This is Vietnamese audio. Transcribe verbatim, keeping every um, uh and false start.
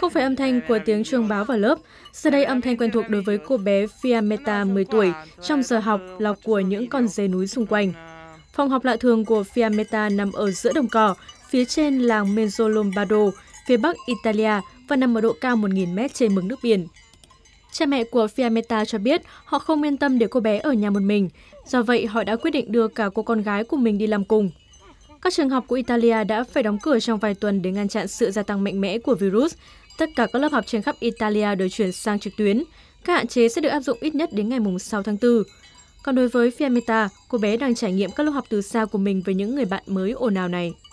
Không phải âm thanh của tiếng chuông báo vào lớp, giờ đây âm thanh quen thuộc đối với cô bé Fiammetta mười tuổi trong giờ học là của những con dê núi xung quanh. Phòng học lạ thường của Fiammetta nằm ở giữa đồng cỏ, phía trên làng Menzolombardo, phía bắc Italia và nằm ở độ cao một nghìn mét trên mực nước biển. Cha mẹ của Fiammetta cho biết họ không yên tâm để cô bé ở nhà một mình, do vậy họ đã quyết định đưa cả cô con gái của mình đi làm cùng. Các trường học của Italia đã phải đóng cửa trong vài tuần để ngăn chặn sự gia tăng mạnh mẽ của virus. Tất cả các lớp học trên khắp Italia đều chuyển sang trực tuyến. Các hạn chế sẽ được áp dụng ít nhất đến ngày sáu tháng tư. Còn đối với Fiammetta, cô bé đang trải nghiệm các lớp học từ xa của mình với những người bạn mới ồn ào này.